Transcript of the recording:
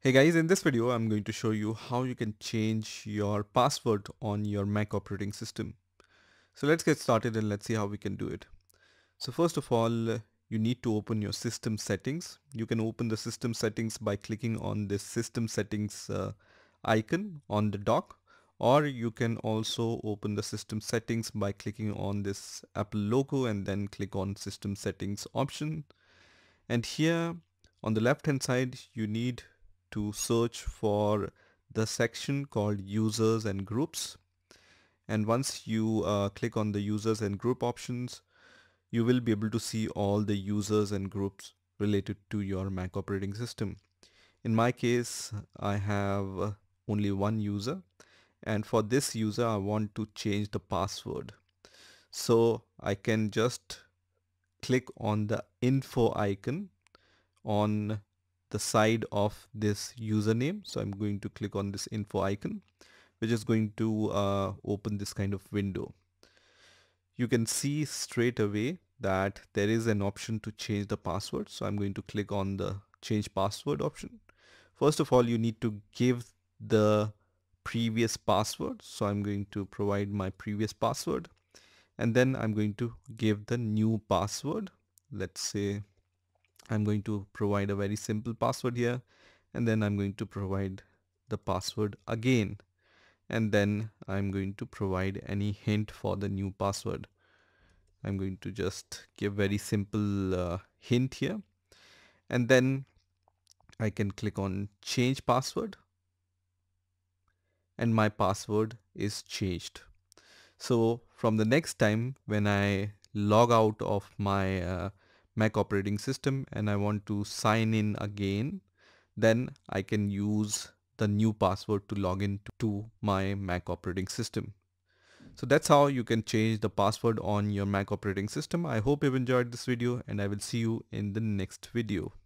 Hey guys, in this video, I'm going to show you how you can change your password on your Mac operating system. So let's get started and let's see how we can do it. So first of all, you need to open your system settings. You can open the system settings by clicking on this system settings icon on the dock, or you can also open the system settings by clicking on this Apple logo and then click on system settings option. And here on the left hand side, you need to search for the section called Users and Groups. And once you click on the Users and Group options, you will be able to see all the users and groups related to your Mac operating system. In my case, I have only one user, and for this user I want to change the password. So I can just click on the info icon on the side of this username. So I'm going to click on this info icon, which is going to open this kind of window. You can see straight away that there is an option to change the password. So I'm going to click on the change password option. First of all, you need to give the previous password. So I'm going to provide my previous password, and then I'm going to give the new password. Let's say I'm going to provide a very simple password here, and then I'm going to provide the password again, and then I'm going to provide any hint for the new password. I'm going to just give very simple hint here, and then I can click on change password, and my password is changed. So from the next time when I log out of my Mac operating system and I want to sign in again, then I can use the new password to log in to my Mac operating system. So that's how you can change the password on your Mac operating system. I hope you've enjoyed this video, and I will see you in the next video.